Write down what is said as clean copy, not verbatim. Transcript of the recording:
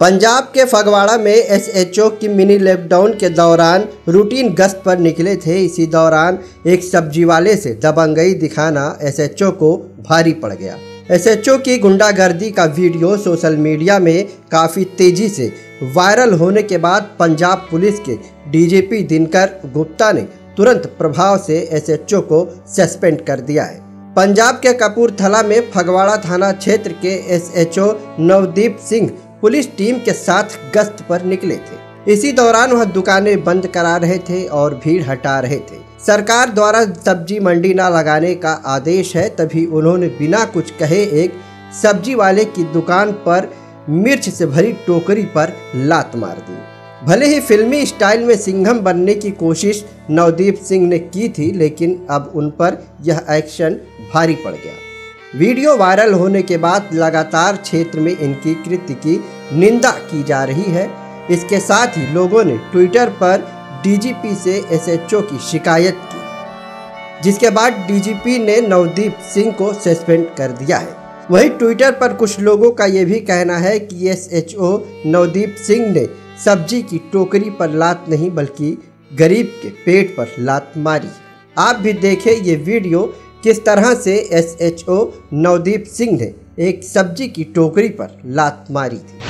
पंजाब के फगवाड़ा में एसएचओ की मिनी लॉकडाउन के दौरान रूटीन गश्त पर निकले थे। इसी दौरान एक सब्जी वाले से दबंगई दिखाना एसएचओ को भारी पड़ गया। एसएचओ की गुंडागर्दी का वीडियो सोशल मीडिया में काफ़ी तेजी से वायरल होने के बाद पंजाब पुलिस के डीजीपी दिनकर गुप्ता ने तुरंत प्रभाव से एसएचओ को सस्पेंड कर दिया है। पंजाब के कपूरथला में फगवाड़ा थाना क्षेत्र के SHO Navdeep Singh police team के साथ गश्त पर निकले थे। इसी दौरान वह दुकानें बंद करा रहे थे और भीड़ हटा रहे थे। सरकार द्वारा सब्जी मंडी न लगाने का आदेश है, तभी उन्होंने बिना कुछ कहे एक सब्जी वाले की दुकान पर मिर्च से भरी टोकरी पर लात मार दी। भले ही फिल्मी स्टाइल में सिंघम बनने की कोशिश नवदीप सिंह ने की थी, लेकिन अब उन पर यह एक्शन भारी पड़ गया। वीडियो वायरल होने के बाद लगातार क्षेत्र में इनकी कृत्य की निंदा की जा रही है। इसके साथ ही लोगों ने ट्विटर पर डीजीपी से एसएचओ की शिकायत की, जिसके बाद डीजीपी ने नवदीप सिंह को सस्पेंड कर दिया है। वहीं ट्विटर पर कुछ लोगों का ये भी कहना है कि एसएचओ नवदीप सिंह ने सब्जी की टोकरी पर लात नहीं बल्कि गरीब के पेट पर लात मारी। आप भी देखें ये वीडियो किस तरह से एसएचओ नवदीप सिंह ने एक सब्जी की टोकरी पर लात मारी थी।